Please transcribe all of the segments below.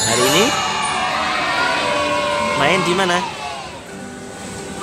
Hari ini main di mana?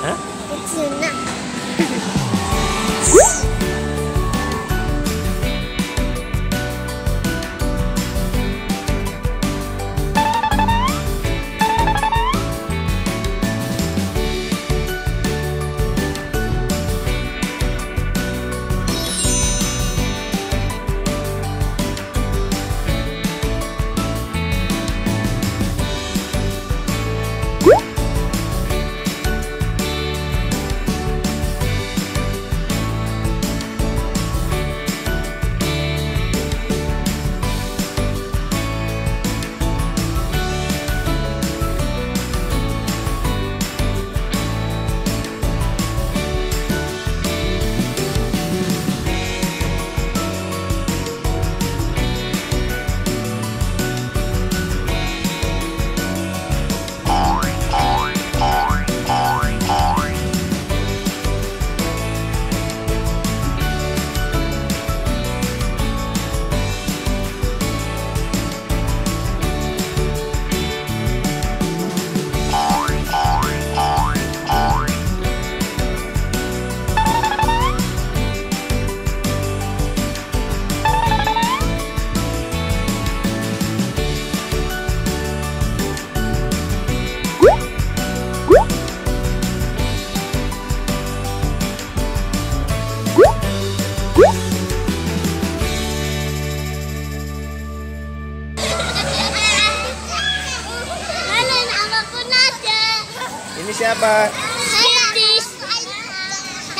Hah? Di sana. Ini siapa?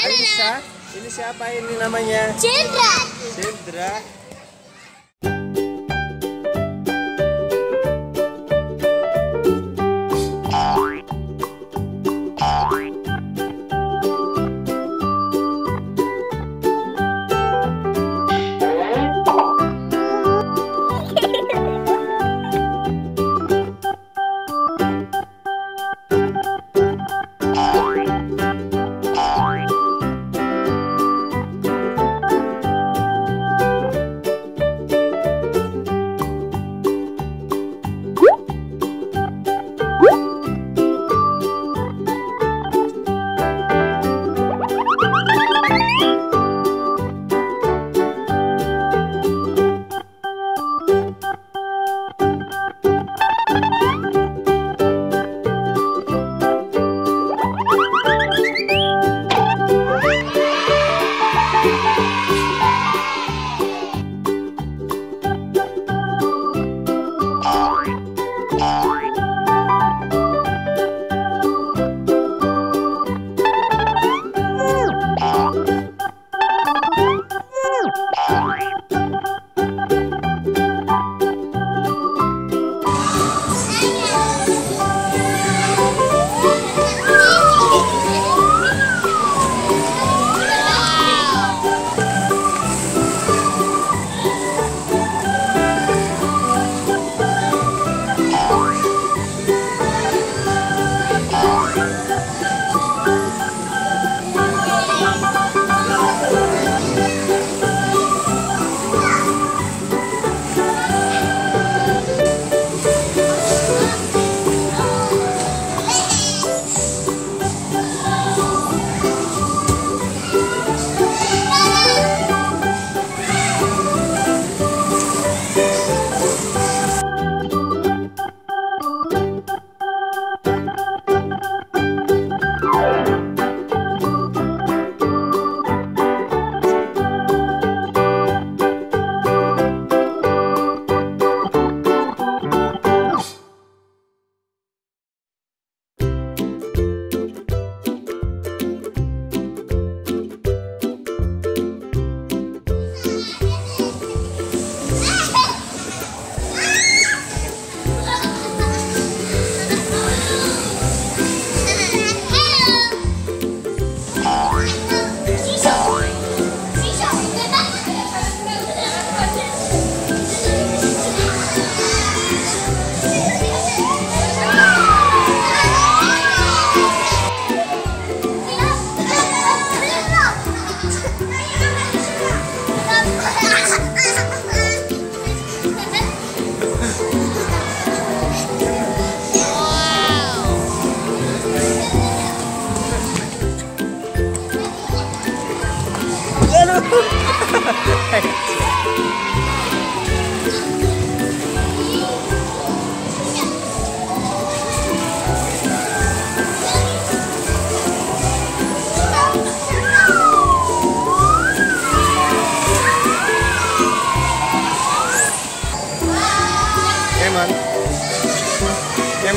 Alisa. Ini siapa ini namanya? Cendra. Cendra. Come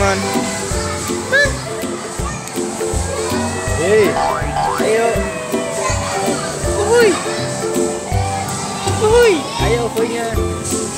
on. Hey. Ayo. Uy. Uy. Ayo, punya.